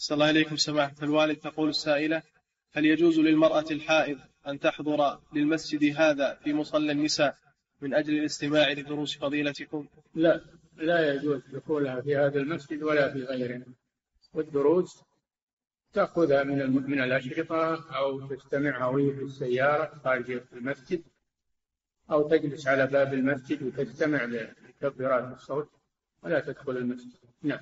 صلى الله عليكم سماحة الوالد. تقول السائلة: هل يجوز للمرأة الحائض أن تحضر للمسجد هذا في مصلى النساء من أجل الاستماع لدروس فضيلتكم؟ لا يجوز دخولها في هذا المسجد ولا في غيره، والدروس تأخذها من الأشرطة أو تستمعها وهي في السيارة خارج المسجد، أو تجلس على باب المسجد وتستمع لتكبيرات الصوت ولا تدخل المسجد. نعم.